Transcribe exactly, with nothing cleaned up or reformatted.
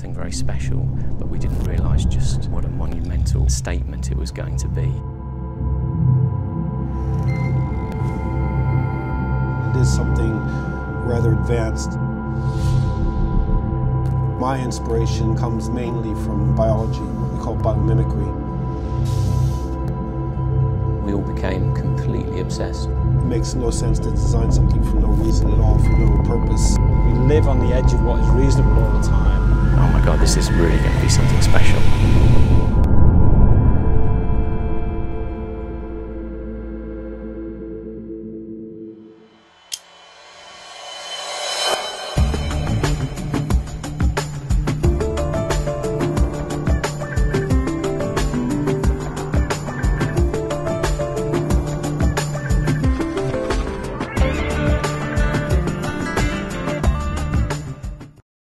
something very special, but we didn't realise just what a monumental statement it was going to be. It is something rather advanced. My inspiration comes mainly from biology, what we call biomimicry. We all became completely obsessed. It makes no sense to design something for no reason at all, for no purpose. We live on the edge of what is reasonable all the time. Oh my God, this is really going to be something special.